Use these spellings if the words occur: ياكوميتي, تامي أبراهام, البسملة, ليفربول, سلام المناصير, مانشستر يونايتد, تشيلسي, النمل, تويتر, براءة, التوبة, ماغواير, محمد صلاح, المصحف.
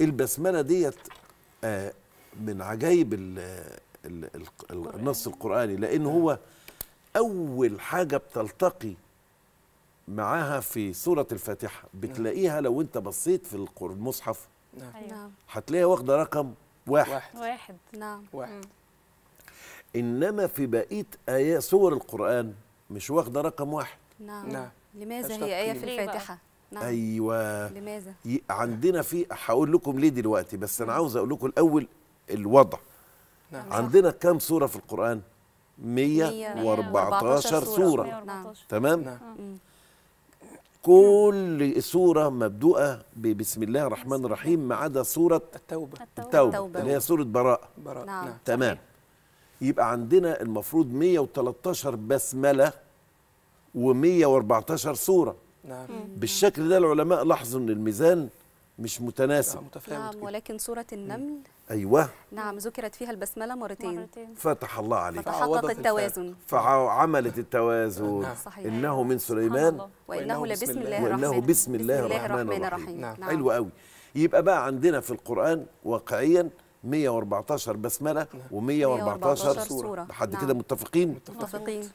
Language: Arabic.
البسملة ديت من عجائب النص القرآني، لأن هو أول حاجة بتلتقي معاها في سورة الفاتحة، بتلاقيها لو أنت بصيت في المصحف هتلاقيها واخدة رقم 1. نعم. 1. إنما في بقية آيات سور القرآن مش واخدة رقم 1. نعم. لماذا هي آية في الفاتحة؟ نعم. أيوة. لماذا؟ عندنا في هقول لكم ليه دلوقتي، بس أنا عاوز أقول لكم الأول الوضع. نعم. عندنا كم سورة في القرآن؟ 114 سورة. نعم. تمام؟ نعم. كل سورة مبدوءة ببسم الله الرحمن الرحيم، ما عدا سورة التوبة اللي هي سورة براءة. نعم. تمام. يبقى عندنا المفروض 113 بسملة و114 سورة. نعم. بالشكل ده العلماء لاحظوا ان الميزان مش متناسب. نعم. ولكن سورة النمل ايوه نعم ذكرت فيها البسملة مرتين. فتح الله عليك، فتحقق التوازن، فعملت التوازن. نعم. صحيح. انه من سليمان وانه لبسم الله الرحمن الرحيم. نعم. حلو قوي. يبقى بقى عندنا في القرآن واقعيا 114 بسملة و114 سورة. لحد كده متفقين؟